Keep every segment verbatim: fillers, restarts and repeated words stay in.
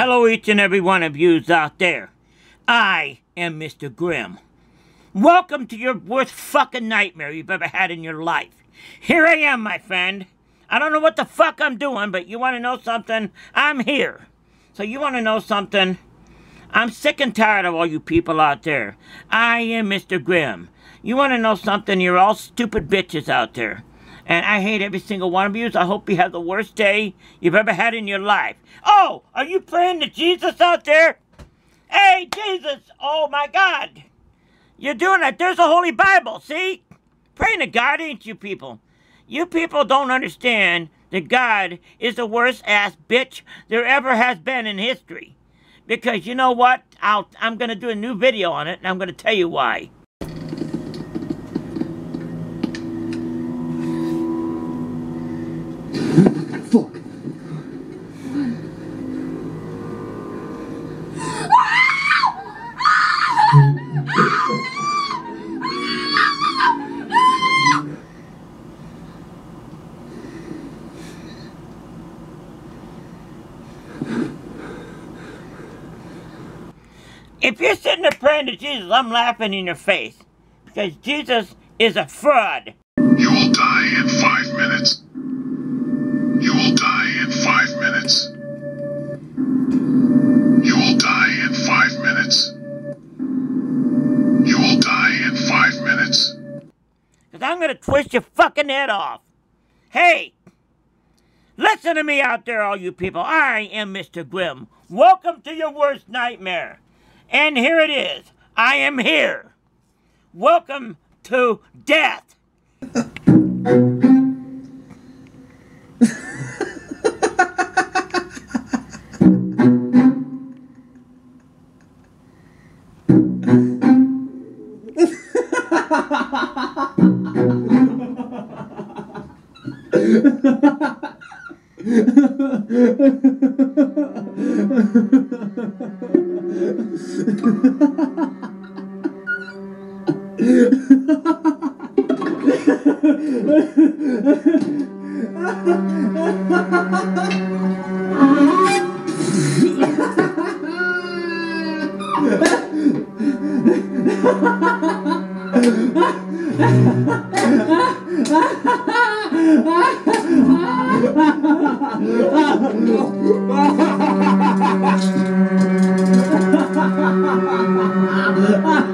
Hello each and every one of yous out there. I am Mister Grimm. Welcome to your worst fucking nightmare you've ever had in your life. Here I am, my friend. I don't know what the fuck I'm doing, but you want to know something? I'm here. So you want to know something? I'm sick and tired of all you people out there. I am Mister Grimm. You want to know something? You're all stupid bitches out there. And I hate every single one of you, so I hope you have the worst day you've ever had in your life. Oh, are you praying to Jesus out there? Hey, Jesus, oh my God. You're doing it. There's a Holy Bible, see? Praying to God, ain't you people? You people don't understand that God is the worst-ass bitch there ever has been in history. Because you know what? I'll, I'm going to do a new video on it, and I'm going to tell you why. If you're sitting there praying to Jesus, I'm laughing in your face. Because Jesus is a fraud. You will die in five minutes. You will die in five minutes. You will die in five minutes. You will die in five minutes. Because I'm going to twist your fucking head off. Hey! Listen to me out there, all you people. I am Mister Grimm. Welcome to your worst nightmare. And here it is. I am here. Welcome to death.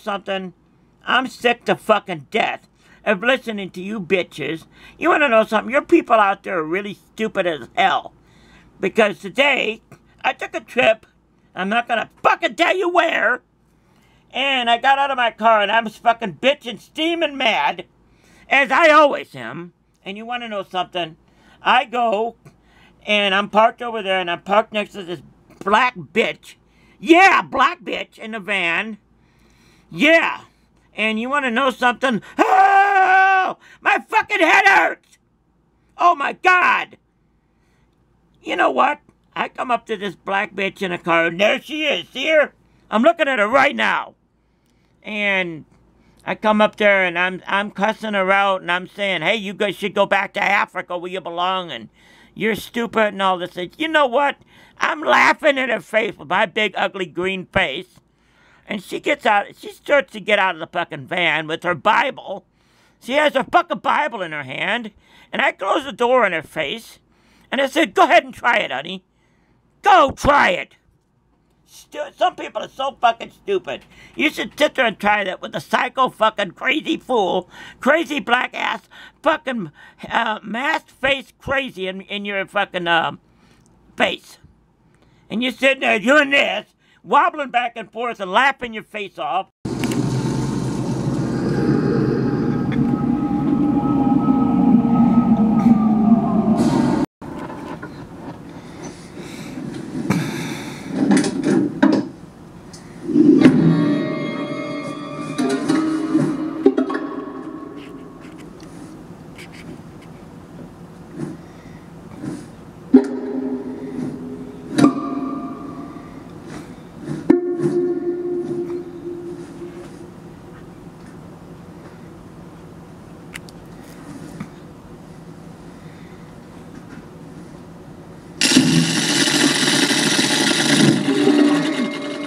Something. I'm sick to fucking death of listening to you bitches. You want to know something? Your people out there are really stupid as hell. Because today, I took a trip. I'm not going to fucking tell you where. And I got out of my car and I was fucking bitching, steaming mad. As I always am. And you want to know something? I go and I'm parked over there and I'm parked next to this black bitch. Yeah, black bitch in the van. Yeah, and you want to know something? Oh, my fucking head hurts! Oh my God! You know what? I come up to this black bitch in a car, and there she is, see her? I'm looking at her right now. And I come up there, and I'm, I'm cussing her out, and I'm saying, hey, you guys should go back to Africa where you belong, and you're stupid and all this. You know what? I'm laughing in her face with my big, ugly, green face. And she gets out, she starts to get out of the fucking van with her Bible. She has her fucking Bible in her hand. And I close the door in her face. And I said, go ahead and try it, honey. Go try it. St- some people are so fucking stupid. You should sit there and try that with a psycho fucking crazy fool, crazy black ass, fucking uh, masked face crazy in, in your fucking, um, face. And you're sitting there doing this, wobbling back and forth and laughing your face off.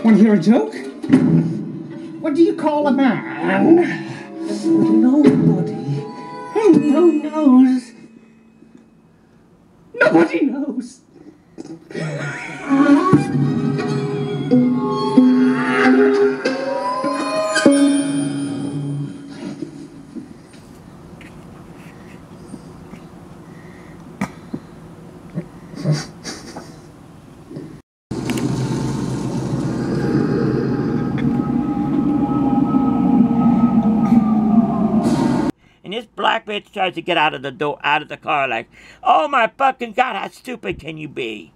Want to hear a joke? What do you call a man with no body and no nose? Nobody knows. This black bitch tries to get out of the door, out of the car, like, oh my fucking God, how stupid can you be?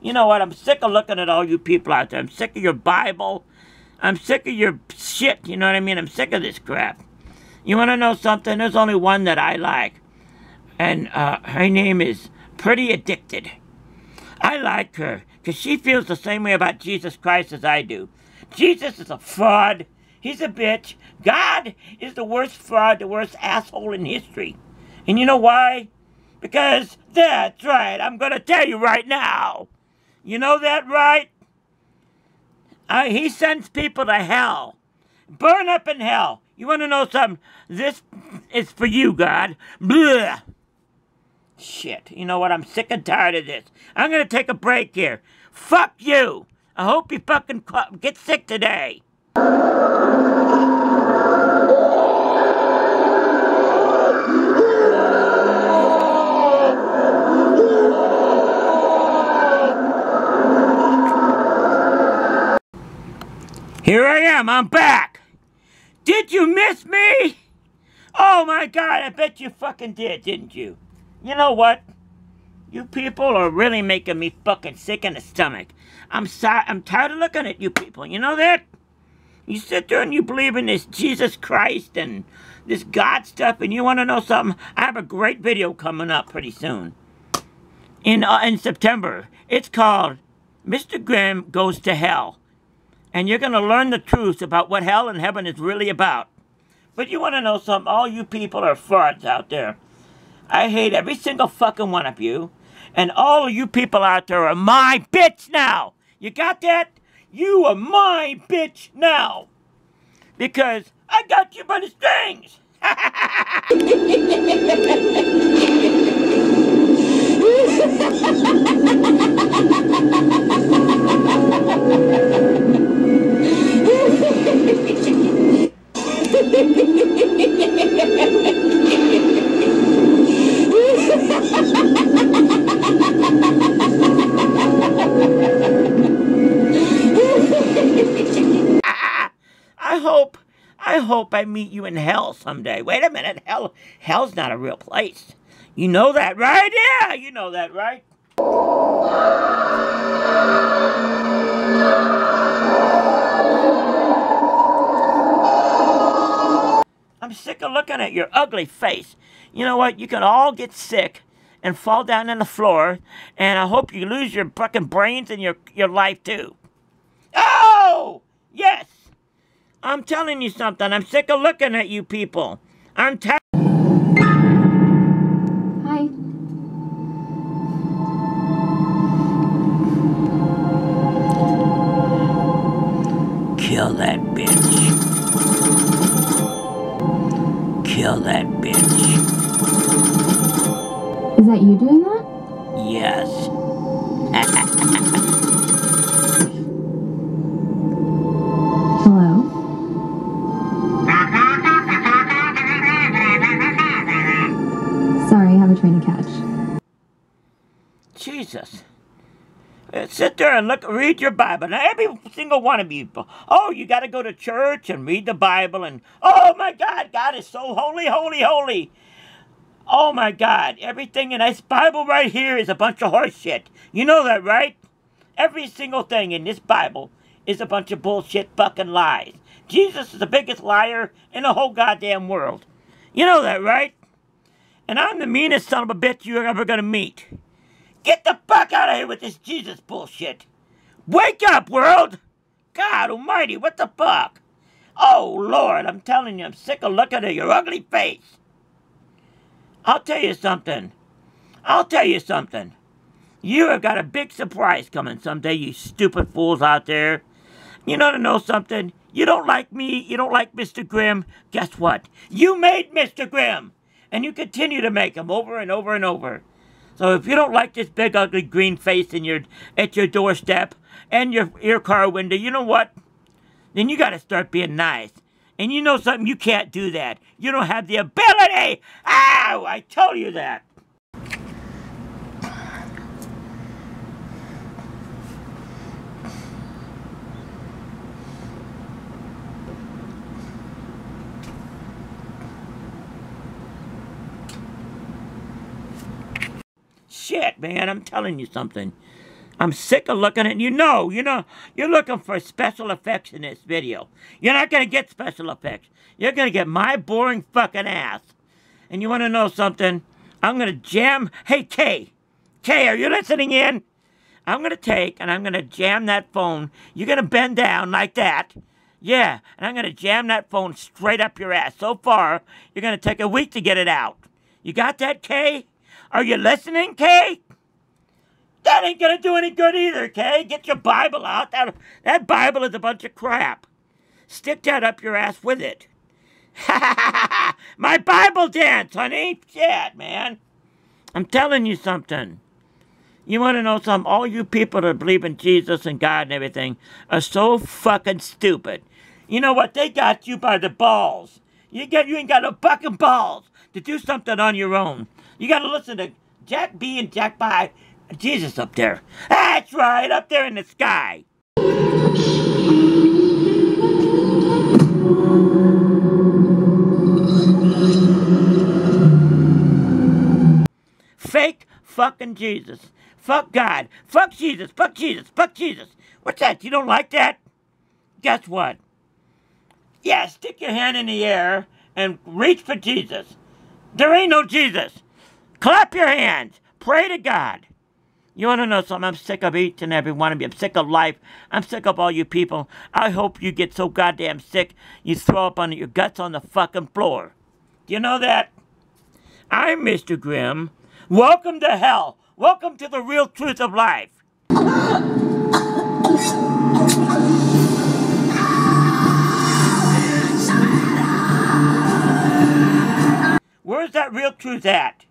You know what? I'm sick of looking at all you people out there. I'm sick of your Bible. I'm sick of your shit. You know what I mean? I'm sick of this crap. You want to know something? There's only one that I like. And uh, her name is Pretty Addicted. I like her because she feels the same way about Jesus Christ as I do. Jesus is a fraud. He's a bitch. God is the worst fraud, the worst asshole in history. And you know why? Because that's right. I'm going to tell you right now. You know that, right? Uh, he sends people to hell. Burn up in hell. You want to know something? This is for you, God. Blah. Shit. You know what? I'm sick and tired of this. I'm going to take a break here. Fuck you. I hope you fucking get sick today. Here I am, I'm back. Did you miss me? Oh my God, I bet you fucking did, didn't you? You know what? You people are really making me fucking sick in the stomach. I'm sorry, I'm tired of looking at you people, you know that? You sit there and you believe in this Jesus Christ and this God stuff, and you want to know something? I have a great video coming up pretty soon. In, uh, in September. It's called Mister Grimm Goes to Hell. And you're going to learn the truth about what hell and heaven is really about. But you want to know something? All you people are frauds out there. I hate every single fucking one of you. And all of you people out there are my bitch now. You got that? You are my bitch now. Because I got you by the strings. I hope, I hope I meet you in hell someday. Wait a minute, hell, hell's not a real place. You know that, right? Yeah, you know that, right? I'm sick of looking at your ugly face. You know what? You can all get sick and fall down on the floor, and I hope you lose your fucking brains and your, your life too. Oh! Yes! I'm telling you something. I'm sick of looking at you people. I'm tired. Hi. Kill that bitch. Kill that bitch. Is that you doing that? Yes. Hello? Sorry, I have a train to catch. Jesus. Sit there and look, read your Bible. Now, every single one of you, oh, you got to go to church and read the Bible and, oh, my God, God is so holy, holy, holy. Oh, my God, everything in this Bible right here is a bunch of horse shit. You know that, right? Every single thing in this Bible is a bunch of bullshit fucking lies. Jesus is the biggest liar in the whole goddamn world. You know that, right? And I'm the meanest son of a bitch you're ever going to meet. Get the fuck out of here with this Jesus bullshit. Wake up, world. God almighty, what the fuck? Oh, Lord, I'm telling you, I'm sick of looking at your ugly face. I'll tell you something. I'll tell you something. You have got a big surprise coming someday, you stupid fools out there. You know to know something? You don't like me. You don't like Mister Grimm. Guess what? You made Mister Grimm. And you continue to make them over and over and over. So if you don't like this big ugly green face in your, at your doorstep and your, your car window, you know what? Then you got to start being nice. And you know something? You can't do that. You don't have the ability. Ow! I told you that. Shit, man, I'm telling you something. I'm sick of looking at, you know, you know, you're looking for special effects in this video. You're not going to get special effects. You're going to get my boring fucking ass. And you want to know something? I'm going to jam, hey, Kay, Kay, are you listening in? I'm going to take and I'm going to jam that phone. You're going to bend down like that. Yeah, and I'm going to jam that phone straight up your ass. So far, you're going to take a week to get it out. You got that, Kay? Are you listening, Kay? That ain't gonna do any good either, Kay. Get your Bible out. That, that Bible is a bunch of crap. Stick that up your ass with it. Ha ha ha ha! My Bible dance, honey! Shit, man. I'm telling you something. You want to know something? All you people that believe in Jesus and God and everything are so fucking stupid. You know what? They got you by the balls. You, get, you ain't got no fucking balls to do something on your own. You gotta listen to Jack B and Jack by Jesus up there. That's right, up there in the sky. Fake fucking Jesus. Fuck God. Fuck Jesus. Fuck Jesus. Fuck Jesus. What's that? You don't like that? Guess what? Yeah, stick your hand in the air and reach for Jesus. There ain't no Jesus. Clap your hands. Pray to God. You want to know something? I'm sick of each and every one of you. I'm sick of life. I'm sick of all you people. I hope you get so goddamn sick you throw up on your guts on the fucking floor. Do you know that? I'm Mister Grimm. Welcome to hell. Welcome to the real truth of life. Where's that real truth at?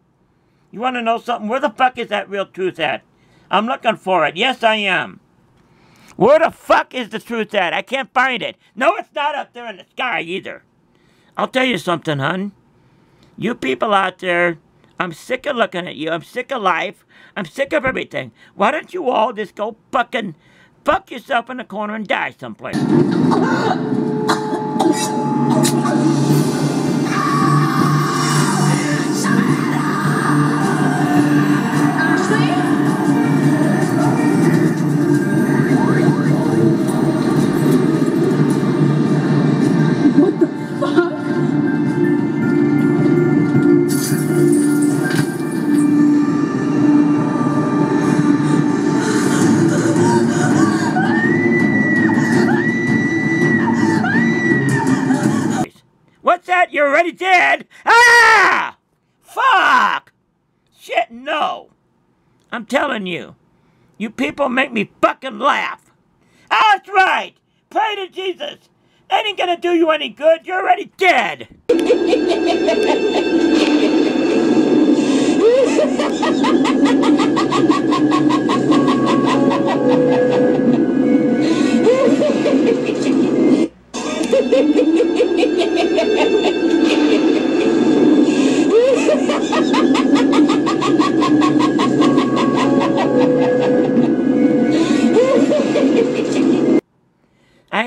You want to know something? Where the fuck is that real truth at? I'm looking for it. Yes, I am. Where the fuck is the truth at? I can't find it. No, it's not up there in the sky either. I'll tell you something, hun. You people out there, I'm sick of looking at you. I'm sick of life. I'm sick of everything. Why don't you all just go fucking fuck yourself in the corner and die someplace? You're already dead. Ah! Fuck! Shit, no. I'm telling you. You people make me fucking laugh. That's right. Pray to Jesus. That ain't gonna do you any good. You're already dead.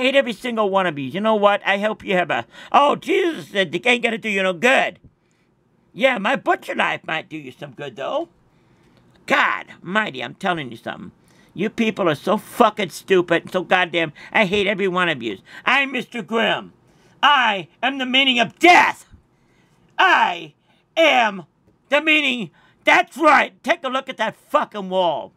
hate every single one of you. You know what? I hope you have a... Oh, Jesus said the ain't gonna do you no good. Yeah, my butcher knife might do you some good, though. God mighty, I'm telling you something. You people are so fucking stupid and so goddamn... I hate every one of you. I'm Mister Grimm. I am the meaning of death. I am the meaning... That's right. Take a look at that fucking wall.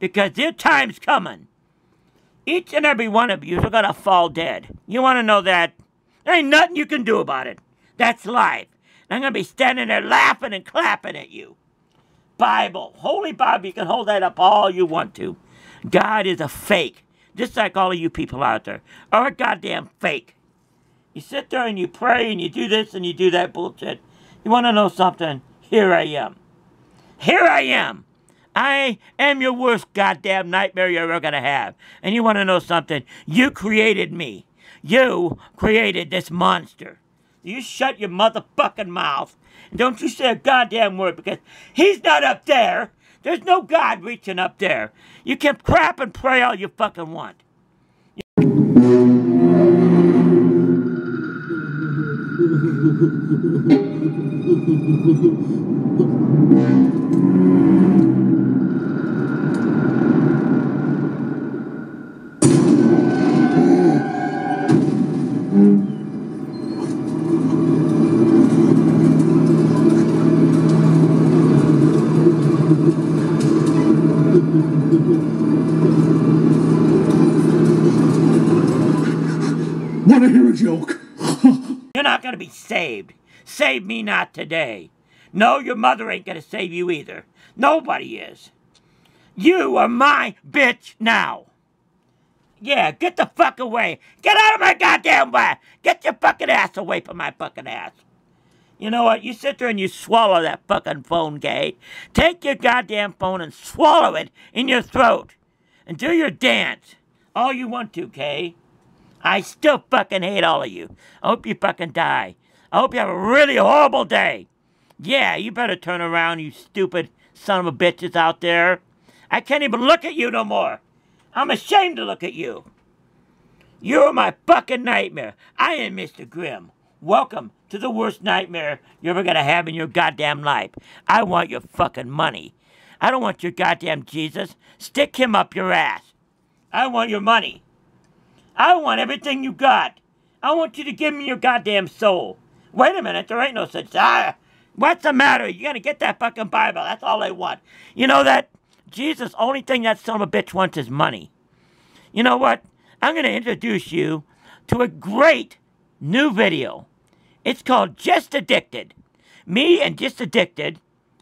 Because their time's coming. Each and every one of you are going to fall dead. You want to know that? There ain't nothing you can do about it. That's life. And I'm going to be standing there laughing and clapping at you. Bible. Holy Bible. You can hold that up all you want to. God is a fake. Just like all of you people out there are a goddamn fake. You sit there and you pray and you do this and you do that bullshit. You want to know something? Here I am. Here I am. I am your worst goddamn nightmare you're ever going to have. And you want to know something? You created me. You created this monster. You shut your motherfucking mouth. And don't you say a goddamn word, because he's not up there. There's no God reaching up there. You can crap and pray all you fucking want. Want to hear a joke? You're not going to be saved. Save me not today. No, your mother ain't going to save you either. Nobody is. You are my bitch now. Yeah, get the fuck away. Get out of my goddamn way. Get your fucking ass away from my fucking ass. You know what? You sit there and you swallow that fucking phone, Gay. Take your goddamn phone and swallow it in your throat. And do your dance. All you want to, Gay. I still fucking hate all of you. I hope you fucking die. I hope you have a really horrible day. Yeah, you better turn around, you stupid son of a bitches out there. I can't even look at you no more. I'm ashamed to look at you. You're my fucking nightmare. I am Mister Grimm. Welcome to the worst nightmare you're ever going to have in your goddamn life. I want your fucking money. I don't want your goddamn Jesus. Stick him up your ass. I want your money. I want everything you got. I want you to give me your goddamn soul. Wait a minute. There ain't no such... Ah, what's the matter? You're going to get that fucking Bible. That's all I want. You know that? Jesus, only thing that son of a bitch wants is money. You know what? I'm going to introduce you to a great new video. It's called Just Addicted. Me and Just Addicted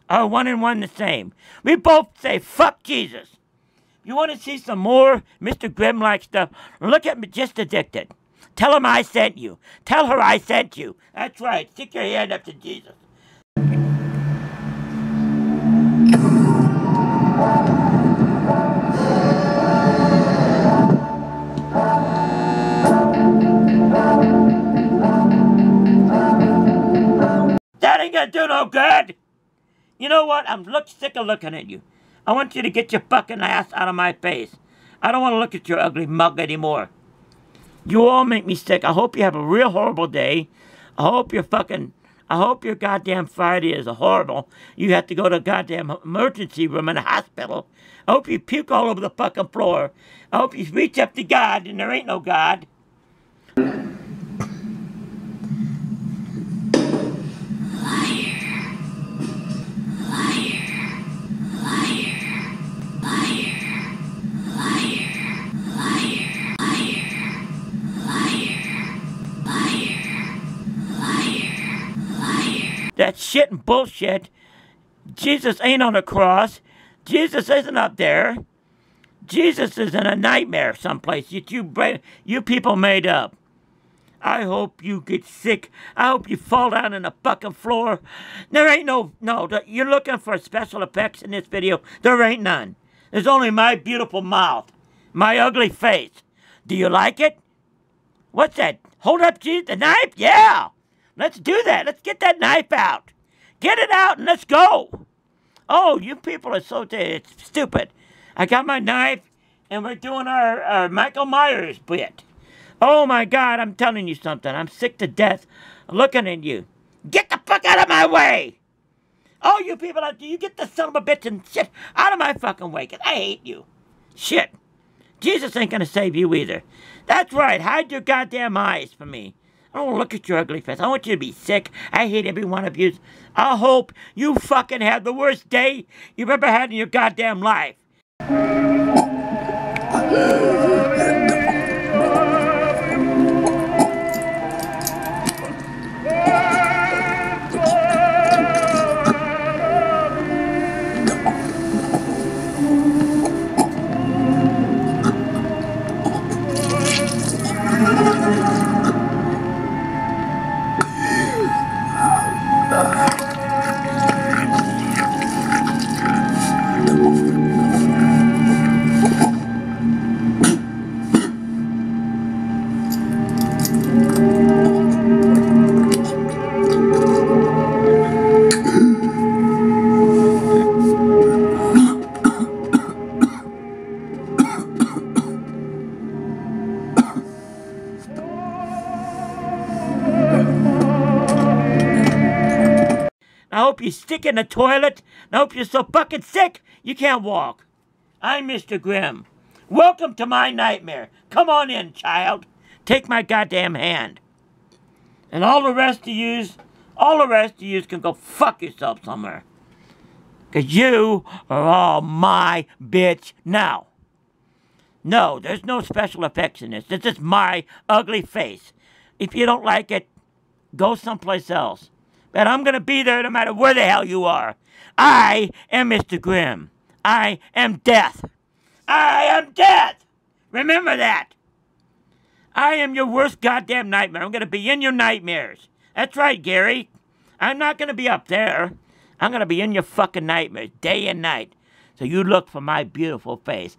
are one and one the same. We both say, fuck Jesus. You want to see some more Mister Grimm-like stuff? Look at Just Addicted. Tell him I sent you. Tell her I sent you. That's right. Stick your hand up to Jesus. That ain't gonna do no good. You know what? I'm look sick of looking at you. I want you to get your fucking ass out of my face. I don't want to look at your ugly mug anymore. You all make me sick. I hope you have a real horrible day. I hope your fucking... I hope your goddamn Friday is horrible. You have to go to a goddamn emergency room in a hospital. I hope you puke all over the fucking floor. I hope you reach up to God and there ain't no God. That shit and bullshit. Jesus ain't on the cross. Jesus isn't up there. Jesus is in a nightmare someplace that you, you people made up. I hope you get sick. I hope you fall down on the fucking floor. There ain't no, no, you're looking for special effects in this video. There ain't none. There's only my beautiful mouth, my ugly face. Do you like it? What's that? Hold up, Jesus, the knife? Yeah. Let's do that. Let's get that knife out. Get it out and let's go. Oh, you people are so it's stupid. I got my knife and we're doing our, our Michael Myers bit. Oh my God, I'm telling you something. I'm sick to death looking at you. Get the fuck out of my way. Oh, you people out there, you get the son of a bitch and shit out of my fucking way, because I hate you. Shit. Jesus ain't going to save you either. That's right. Hide your goddamn eyes from me. I don't want to look at your ugly face. I want you to be sick. I hate every one of you. I hope you fucking have the worst day you've ever had in your goddamn life. I hope you stick in the toilet. I hope you're so fucking sick you can't walk. I'm Mister Grimm. Welcome to my nightmare. Come on in, child. Take my goddamn hand. And all the rest of yous, all the rest of yous can go fuck yourself somewhere. Because you are all my bitch now. No, there's no special effects in this. This is my ugly face. If you don't like it, go someplace else. That I'm going to be there no matter where the hell you are. I am Mister Grimm. I am death. I am death. Remember that. I am your worst goddamn nightmare. I'm going to be in your nightmares. That's right, Gary. I'm not going to be up there. I'm going to be in your fucking nightmares day and night. So you look for my beautiful face.